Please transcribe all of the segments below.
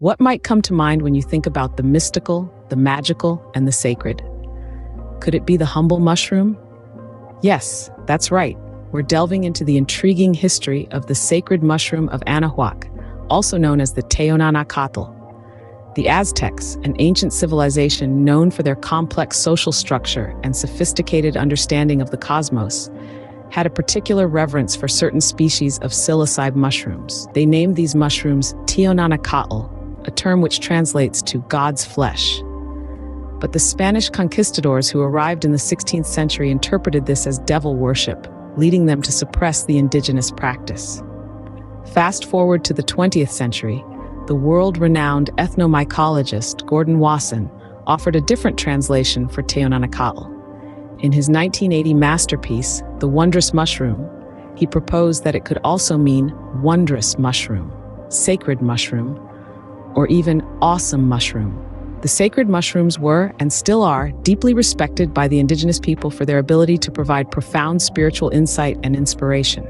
What might come to mind when you think about the mystical, the magical, and the sacred? Could it be the humble mushroom? Yes, that's right. We're delving into the intriguing history of the sacred mushroom of Anahuac, also known as the Teonanacatl. The Aztecs, an ancient civilization known for their complex social structure and sophisticated understanding of the cosmos, had a particular reverence for certain species of psilocybe mushrooms. They named these mushrooms Teonanacatl, a term which translates to God's flesh. But the Spanish conquistadors who arrived in the 16th century interpreted this as devil worship, leading them to suppress the indigenous practice. Fast forward to the 20th century, the world-renowned ethnomycologist Gordon Wasson offered a different translation for Teonanacatl. In his 1980 masterpiece, The Wondrous Mushroom, he proposed that it could also mean wondrous mushroom, sacred mushroom, or even awesome mushroom. The sacred mushrooms were, and still are, deeply respected by the indigenous people for their ability to provide profound spiritual insight and inspiration.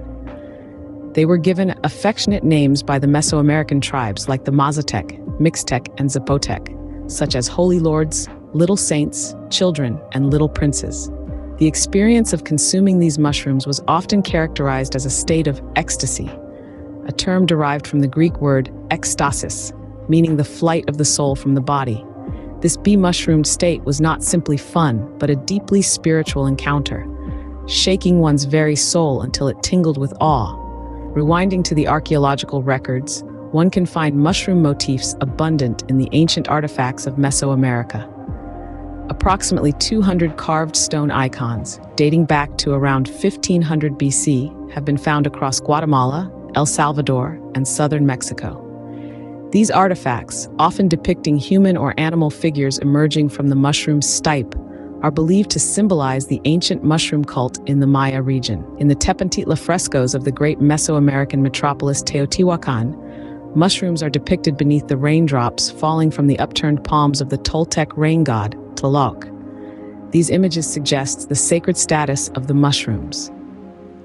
They were given affectionate names by the Mesoamerican tribes like the Mazatec, Mixtec, and Zapotec, such as holy lords, little saints, children, and little princes. The experience of consuming these mushrooms was often characterized as a state of ecstasy, a term derived from the Greek word ekstasis, meaning the flight of the soul from the body. This be-mushroomed state was not simply fun, but a deeply spiritual encounter, shaking one's very soul until it tingled with awe. Rewinding to the archaeological records, one can find mushroom motifs abundant in the ancient artifacts of Mesoamerica. Approximately 200 carved stone icons, dating back to around 1500 BC, have been found across Guatemala, El Salvador, and southern Mexico. These artifacts, often depicting human or animal figures emerging from the mushroom stipe, are believed to symbolize the ancient mushroom cult in the Maya region. In the Tepentitla frescoes of the great Mesoamerican metropolis Teotihuacan, mushrooms are depicted beneath the raindrops falling from the upturned palms of the Toltec rain god, Tlaloc. These images suggest the sacred status of the mushrooms.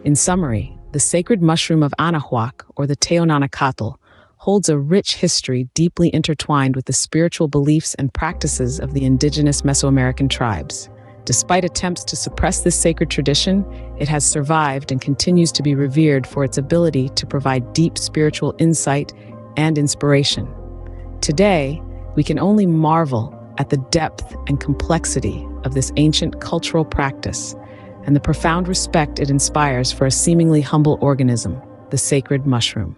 In summary, the sacred mushroom of Anahuac, or the Teonanacatl, holds a rich history deeply intertwined with the spiritual beliefs and practices of the indigenous Mesoamerican tribes. Despite attempts to suppress this sacred tradition, it has survived and continues to be revered for its ability to provide deep spiritual insight and inspiration. Today, we can only marvel at the depth and complexity of this ancient cultural practice and the profound respect it inspires for a seemingly humble organism, the sacred mushroom.